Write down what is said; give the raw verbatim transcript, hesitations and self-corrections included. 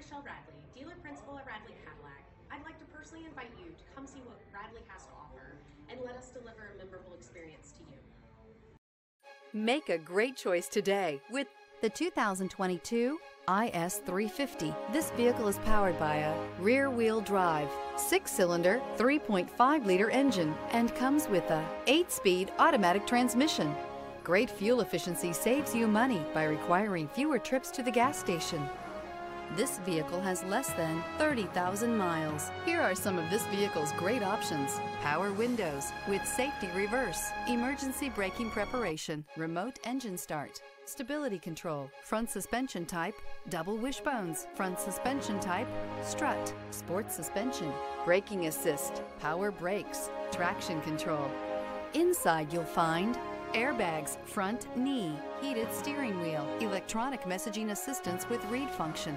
Michelle Radley, dealer principal at Radley Cadillac. I'd like to personally invite you to come see what Radley has to offer and let us deliver a memorable experience to you. Make a great choice today with the two thousand twenty-two I S three fifty. This vehicle is powered by a rear-wheel drive, six-cylinder, three point five liter engine, and comes with a eight-speed automatic transmission. Great fuel efficiency saves you money by requiring fewer trips to the gas station. This vehicle has less than thirty thousand miles. Here are some of this vehicle's great options: power windows with safety reverse, emergency braking preparation, remote engine start, stability control, front suspension type, double wishbones, front suspension type, strut, sport suspension, braking assist, power brakes, traction control. Inside you'll find airbags, front knee, heated steering wheel, electronic messaging assistance with read function.